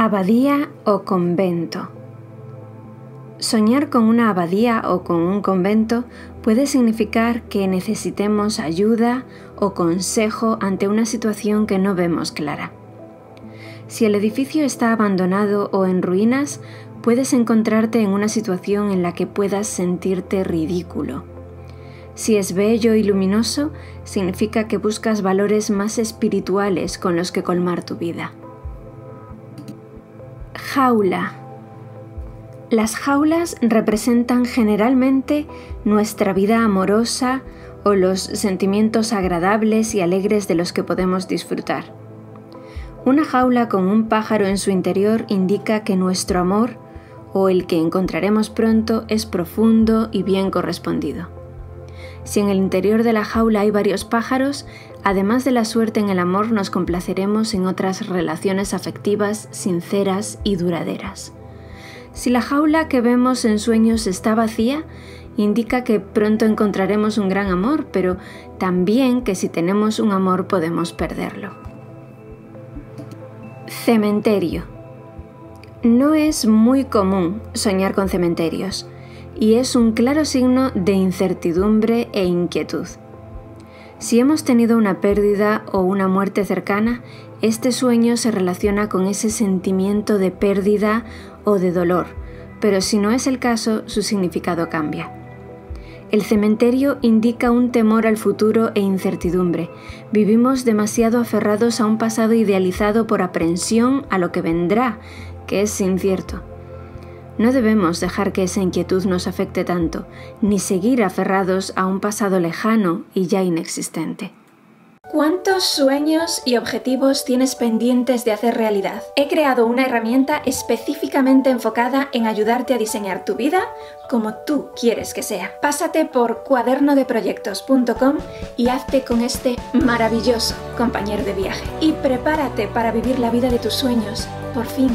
Abadía o convento. Soñar con una abadía o con un convento puede significar que necesitemos ayuda o consejo ante una situación que no vemos clara. Si el edificio está abandonado o en ruinas, puedes encontrarte en una situación en la que puedas sentirte ridículo. Si es bello y luminoso, significa que buscas valores más espirituales con los que colmar tu vida. Jaula. Las jaulas representan generalmente nuestra vida amorosa o los sentimientos agradables y alegres de los que podemos disfrutar. Una jaula con un pájaro en su interior indica que nuestro amor, o el que encontraremos pronto, es profundo y bien correspondido. Si en el interior de la jaula hay varios pájaros, además de la suerte en el amor, nos complaceremos en otras relaciones afectivas, sinceras y duraderas. Si la jaula que vemos en sueños está vacía, indica que pronto encontraremos un gran amor, pero también que si tenemos un amor podemos perderlo. Cementerio. No es muy común soñar con cementerios, y es un claro signo de incertidumbre e inquietud. Si hemos tenido una pérdida o una muerte cercana, este sueño se relaciona con ese sentimiento de pérdida o de dolor, pero si no es el caso, su significado cambia. El cementerio indica un temor al futuro e incertidumbre. Vivimos demasiado aferrados a un pasado idealizado por aprensión a lo que vendrá, que es incierto. No debemos dejar que esa inquietud nos afecte tanto, ni seguir aferrados a un pasado lejano y ya inexistente. ¿Cuántos sueños y objetivos tienes pendientes de hacer realidad? He creado una herramienta específicamente enfocada en ayudarte a diseñar tu vida como tú quieres que sea. Pásate por cuadernodeproyectos.com y hazte con este maravilloso compañero de viaje. Y prepárate para vivir la vida de tus sueños, por fin.